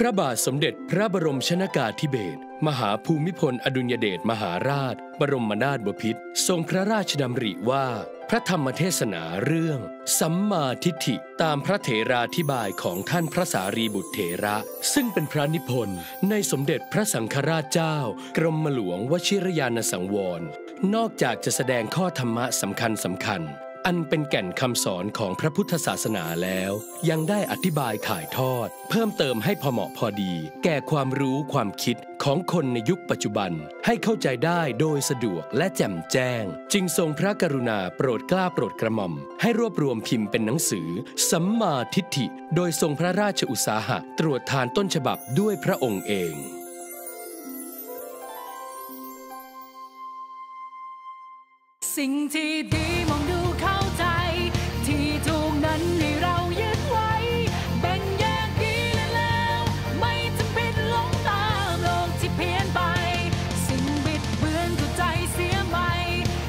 พระบาทสมเด็จพระบรมชนกาธิเบศรมหาภูมิพลอดุลยเดชมหาราชบรมนาถบพิตรทรงพระราชดำริว่าพระธรรมเทศนาเรื่องสัมมาทิฏฐิตามพระเถราธิบายของท่านพระสารีบุตรเถระซึ่งเป็นพระนิพนธ์ในสมเด็จพระสังฆราชเจ้ากรมหลวงวชิรยานสังวรนอกจากจะแสดงข้อธรรมะสำคัญอันเป็นแก่นคำสอนของพระพุทธศาสนาแล้วยังได้อธิบายถ่ายทอดเพิ่มเติมให้พอเหมาะพอดีแก่ความรู้ความคิดของคนในยุคปัจจุบันให้เข้าใจได้โดยสะดวกและแจ่มแจ้งจึงทรงพระกรุณาโปรดเกล้าโปรดกระหม่อมให้รวบรวมพิมพ์เป็นหนังสือสัมมาทิฏฐิโดยทรงพระราชอุตสาหะตรวจทานต้นฉบับด้วยพระองค์เองสิ่งที่ดีมองดูเข้าใจที่ถูกนั้นให้เรายึดไว้แบ่งแยกดีและแล้วไม่จำเป็นหลงตามโลกที่เพี้ยนไปสิ่งบิดเบือนเข้าใจเสียใหม่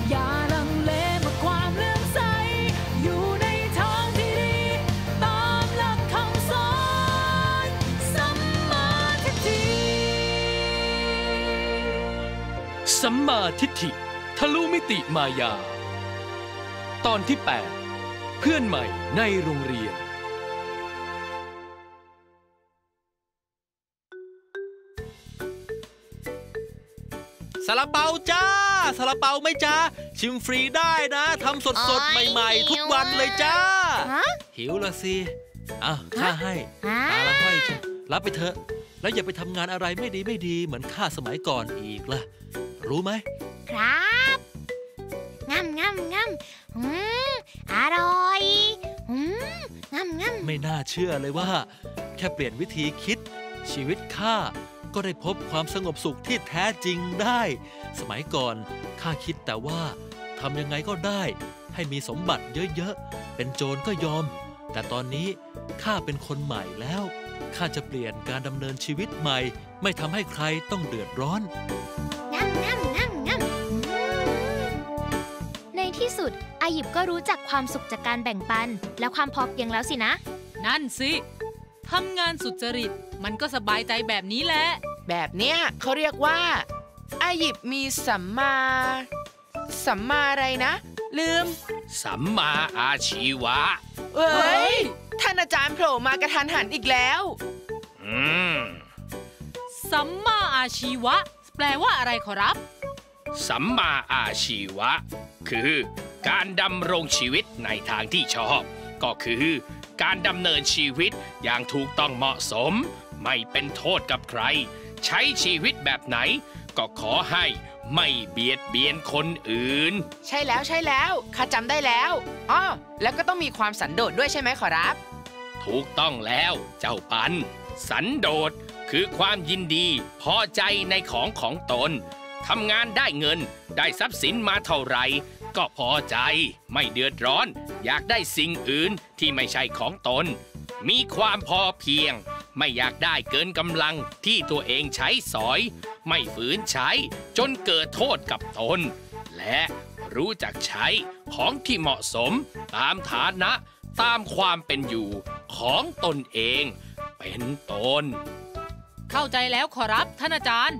อย่าลังเลเมื่อความเลื่อมใสอยู่ในทางที่ดีตามหลักคำสอนสัมมาทิฏฐิสัมมาทิฏฐิทะลุมิติมายาตอนที่ 8 เพื่อนใหม่ในโรงเรียนซาลาเปาจ้าซาลาเปาไหมจ้าชิมฟรีได้นะทำสดใหม่ๆทุกวันเลยจ้าหิวละสิอ้าวข้าให้ตาละห้อยจ้ะรับไปเถอะแล้วอย่าไปทำงานอะไรไม่ดีเหมือนข้าสมัยก่อนอีกล่ะรู้ไหมครับงามอร่อยงามไม่น่าเชื่อเลยว่าแค่เปลี่ยนวิธีคิดชีวิตข้าก็ได้พบความสงบสุขที่แท้จริงได้สมัยก่อนข้าคิดแต่ว่าทำยังไงก็ได้ให้มีสมบัติเยอะๆเป็นโจรก็ยอมแต่ตอนนี้ข้าเป็นคนใหม่แล้วข้าจะเปลี่ยนการดำเนินชีวิตใหม่ไม่ทำให้ใครต้องเดือดร้อนในที่สุดอายิบก็รู้จักความสุขจากการแบ่งปันและความพอเพียงแล้วสินะนั่นสิทำงานสุจริตมันก็สบายใจแบบนี้แหละแบบเนี้ยเขาเรียกว่าอายิบมีสัมมาอะไรนะลืมสัมมาอาชีวะเฮ้ยท่านอาจารย์โผล่มากระทันหันอีกแล้วสัมมาอาชีวะแปลว่าอะไรขอรับสัมมาอาชีวะคือการดำรงชีวิตในทางที่ชอบก็คือการดำเนินชีวิตอย่างถูกต้องเหมาะสมไม่เป็นโทษกับใครใช้ชีวิตแบบไหนก็ขอให้ไม่เบียดเบียนคนอื่นใช่แล้วข้าจำได้แล้วอ๋อแล้วก็ต้องมีความสันโดษด้วยใช่ไหมขอรับถูกต้องแล้วเจ้าปันสันโดษคือความยินดีพอใจในของตนทำงานได้เงินได้ทรัพย์สินมาเท่าไหร่ก็พอใจไม่เดือดร้อนอยากได้สิ่งอื่นที่ไม่ใช่ของตนมีความพอเพียงไม่อยากได้เกินกำลังที่ตัวเองใช้สอยไม่ฝืนใช้จนเกิดโทษกับตนและรู้จักใช้ของที่เหมาะสมตามฐานะตามความเป็นอยู่ของตนเองเป็นต้นเข้าใจแล้วขอรับท่านอาจารย์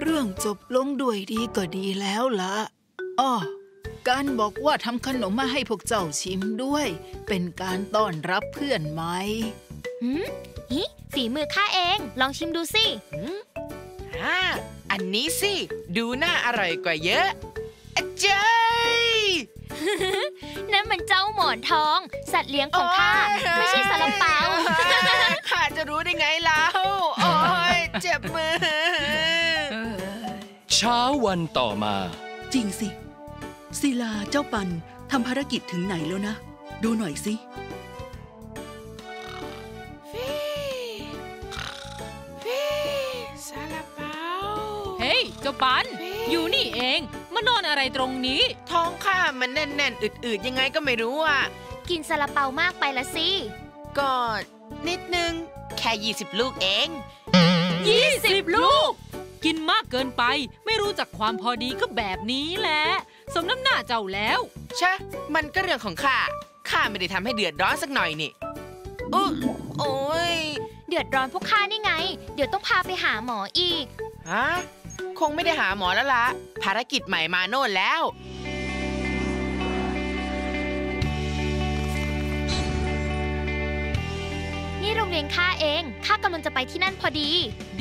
เรื่องจบลงด้วยดีก็ดีแล้วล่ะอ้อการบอกว่าทำขนมมาให้พวกเจ้าชิมด้วยเป็นการต้อนรับเพื่อนไหมฝีมือข้าเองลองชิมดูสิอันนี้สิดูน่าอร่อยกว่าเยอะเจ้ย นั่นมันเจ้าหมอนทองสัตว์เลี้ยงของข้าไม่ใช่ซาลาเปาข้าจะรู้ได้ไงเล่าโอ้ยเจ็บมือเช้าวันต่อมาจริงสิศิลาเจ้าปันทำภารกิจถึงไหนแล้วนะดูหน่อยสิซาลาเปาเฮ้ยเจ้าปันอยู่นี่เองมานอนอะไรตรงนี้ท้องข้ามันแน่นๆอืดๆยังไงก็ไม่รู้อ่ะกินซาลาเปามากไปละสิก็นิดนึงแค่20ลูกเอง20ลูกกินมากเกินไปไม่รู้จักความพอดีก็แบบนี้แหละสมน้ำหน้าเจ้าแล้วใช่มันก็เรื่องของข้าไม่ได้ทำให้เดือดร้อนสักหน่อยนี่โอ้ย เดือดร้อนพวกข้านี่ไงเดี๋ยวต้องพาไปหาหมออีกฮะคงไม่ได้หาหมอแล้วล่ะภารกิจใหม่มาโน่นแล้วนี่โรงเรียนข้าเองข้ากำลังจะไปที่นั่นพอดี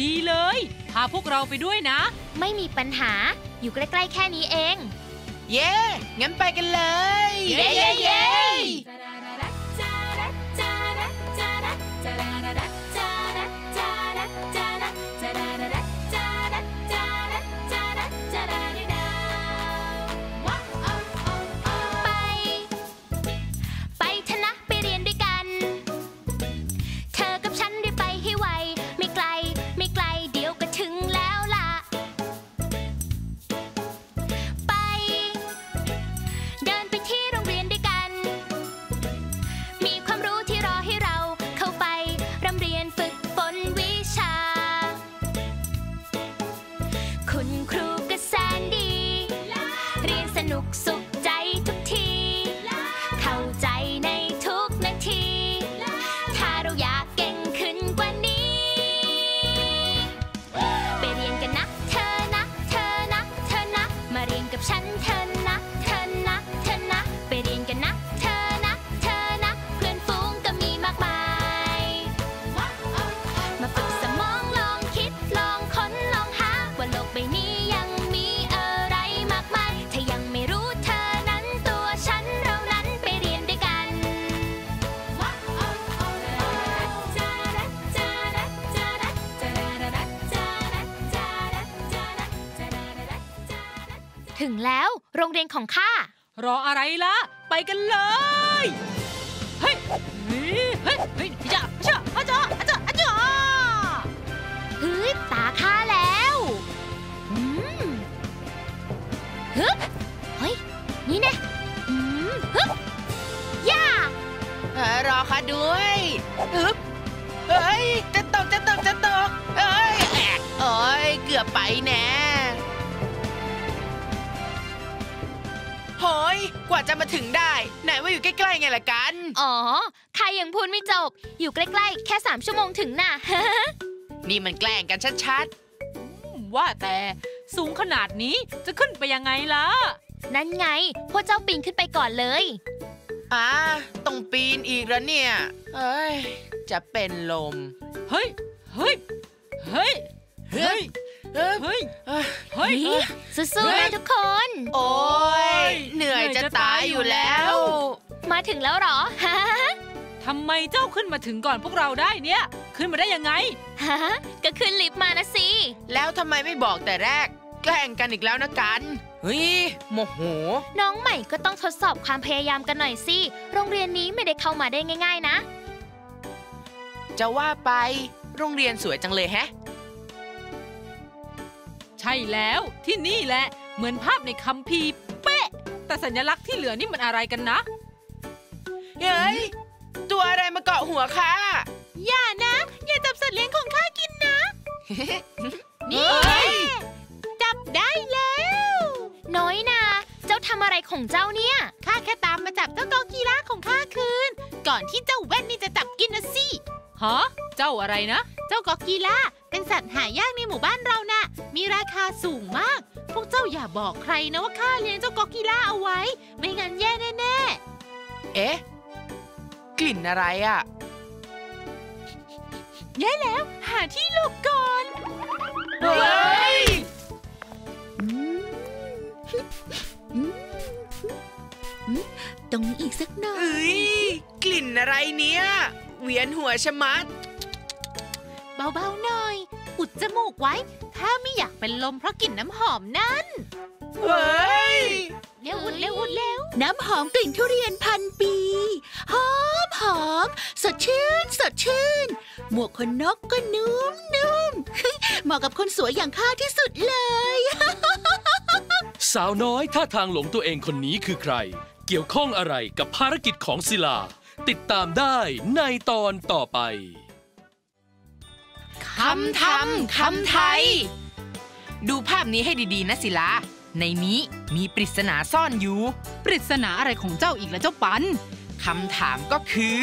ดีเลยพาพวกเราไปด้วยนะไม่มีปัญหาอยู่ใกล้ๆแค่นี้เองเย้งั้นไปกันเลยเย้เย้เย้ถึงแล้วโรงเรียนของข้ารออะไรล่ะไปกันเลยเฮ้ยเฮ้ยเฮ้ยจ้าจ้าจ้าจ้าจ้าฮึตาข้าแล้วฮึเฮ้ยนี่แน่ฮึย่ารอข้าด้วยฮึเฮ้ยจะตกจะตกเอ้ยโอ้ยเกือบไปแน่โอ้ยกว่าจะมาถึงได้ไหนว่าอยู่ใกล้ๆไงล่ะกันอ๋อใครยังพูดไม่จบอยู่ใกล้ๆแค่3ชั่วโมงถึงน่ะ นี่มันแกล้งกันชัดๆว่าแต่สูงขนาดนี้จะขึ้นไปยังไงล่ะนั่นไงพวกเจ้าปีนขึ้นไปก่อนเลยต้องปีนอีกแล้วเนี่ยเอ้ยจะเป็นลมเฮ้ยเฮ้ยเฮ้ยเฮ้ยเฮ้ยเฮ้ยสู้ๆนะทุกคนโอ้ยเหนื่อยจะตายอยู่แล้วมาถึงแล้วหรอฮะทำไมเจ้าขึ้นมาถึงก่อนพวกเราได้เนี่ยขึ้นมาได้ยังไงฮะก็ขึ้นลิฟต์มานะสิแล้วทำไมไม่บอกแต่แรกแกล้งกันอีกแล้วนะกันเฮ้ยโมโหน้องใหม่ก็ต้องทดสอบความพยายามกันหน่อยสิโรงเรียนนี้ไม่ได้เข้ามาได้ง่ายๆนะจะว่าไปโรงเรียนสวยจังเลยแฮะใช่แล้วที่นี่แหละเหมือนภาพในคัมภีร์เป๊ะแต่สัญลักษณ์ที่เหลือนี่มันอะไรกันนะเฮ้ยตัวอะไรมาเกาะหัวข้าอย่านะอย่าจับสัตว์เลี้ยงของข้ากินนะนี่จับได้แล้วน้อยนาเจ้าทำอะไรของเจ้าเนี่ยข้าแค่ตามมาจับเจ้ากองกีฬาของข้าคืนก่อนที่เจ้าแว่นนี่จะจับกินนะสิฮะเจ้าอะไรนะเจ้ากอกกีฬาเป็นสัตว์หายากในหมู่บ้านเรานะมีราคาสูงมากพวกเจ้าอย่าบอกใครนะว่าข้าเลี้ยงเจ้ากอกกีฬาเอาไว้ไม่งั้นแย่แน่ๆเอ๊ะกลิ่นอะไรอ่ะแย่แล้วหาที่หลบก่อนเฮ้ยตรงนี้อีกสักหน่อยเอ้ยกลิ่นอะไรเนี่ยเวียนหัวชะมัดเบาๆหน่อยอุดจมูกไว้ถ้าไม่อยากเป็นลมเพราะกลิ่นน้ำหอมนั้นเฮ้ยเร็วๆเร็วๆน้ำหอมกลิ่นทุเรียนพันปีหอมหอมสดชื่นสดชื่นหมวกขนนกก็นุ่มนุ่มเหมาะกับคนสวยอย่างข้าที่สุดเลยสาวน้อยท่าทางหลงตัวเองคนนี้คือใครเกี่ยวข้องอะไรกับภารกิจของศิลาติดตามได้ในตอนต่อไปคำธรรมคำไทยดูภาพนี้ให้ดีๆนะศิลาในนี้มีปริศนาซ่อนอยู่ปริศนาอะไรของเจ้าอีกล่ะเจ้าปันคำถามก็คือ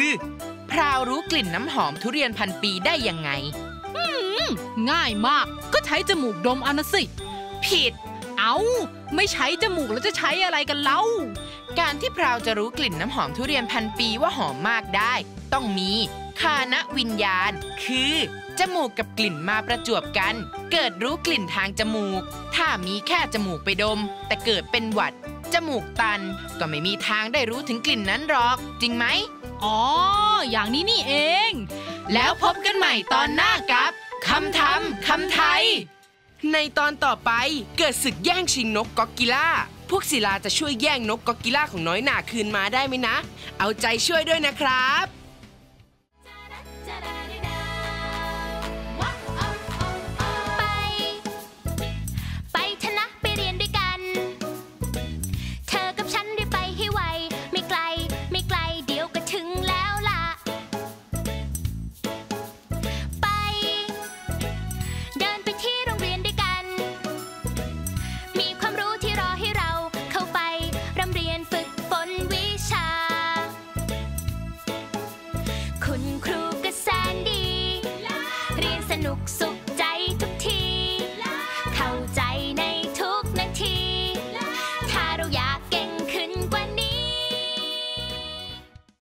พ พราวรู้กลิ่นน้ำหอมทุเรียนพันปีได้ยังไงง่ายมากก็ใช้จมูกดมเอานะสิผิดเอาไม่ใช้จมูกแล้วจะใช้อะไรกันเล่าการที่พราวจะรู้กลิ่นน้ำหอมทุเรียนพันปีว่าหอมมากได้ต้องมีคานวิญญาณคือจมูกกับกลิ่นมาประจวบกันเกิดรู้กลิ่นทางจมูกถ้ามีแค่จมูกไปดมแต่เกิดเป็นหวัดจมูกตันก็ไม่มีทางได้รู้ถึงกลิ่นนั้นหรอกจริงไหมอ๋ออย่างนี้นี่เองแล้วพบกันใหม่ตอนหน้ากับคำทำคำไทยในตอนต่อไปเกิดศึกแย่งชิงนกก็อกกิล่าพวกศิลาจะช่วยแย่งนกก็อกกิล่าของน้อยหนาคืนมาได้ไหมนะเอาใจช่วยด้วยนะครับ